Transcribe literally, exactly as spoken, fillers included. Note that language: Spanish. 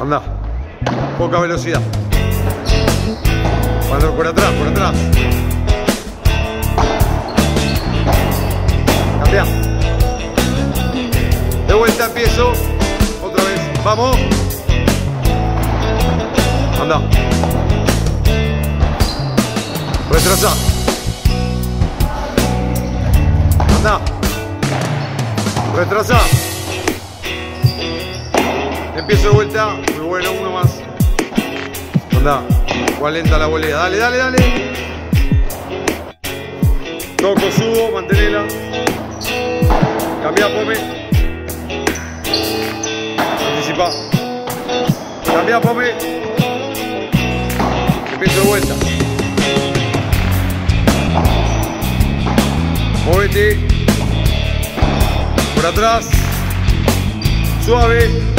Anda. Poca velocidad. Cuando por atrás, por atrás. Cambia. De vuelta empiezo. Otra vez. Vamos. Anda. Retrasa. Anda. Retrasa. Empiezo de vuelta. Muy bueno, uno más. Anda. cuarenta la volea. Dale, dale, dale. Toco, subo, mantenela. Cambia, Pome. Anticipa. Cambia, Pome. Empiezo de vuelta. Móvete. Por atrás. Suave.